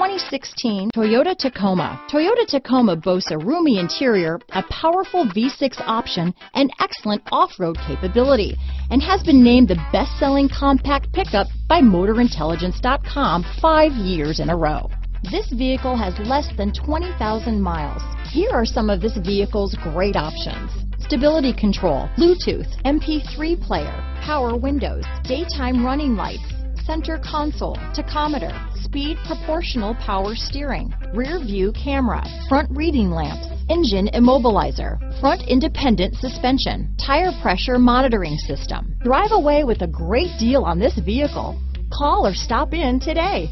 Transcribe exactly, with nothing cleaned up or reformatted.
twenty sixteen Toyota Tacoma. Toyota Tacoma boasts a roomy interior, a powerful V six option, and excellent off-road capability, and has been named the best-selling compact pickup by Motor Intelligence dot com five years in a row. This vehicle has less than twenty thousand miles. Here are some of this vehicle's great options: stability control, Bluetooth, M P three player, power windows, daytime running lights, center console, tachometer, speed proportional power steering, rear view camera, front reading lamps, engine immobilizer, front independent suspension, tire pressure monitoring system. Drive away with a great deal on this vehicle. Call or stop in today.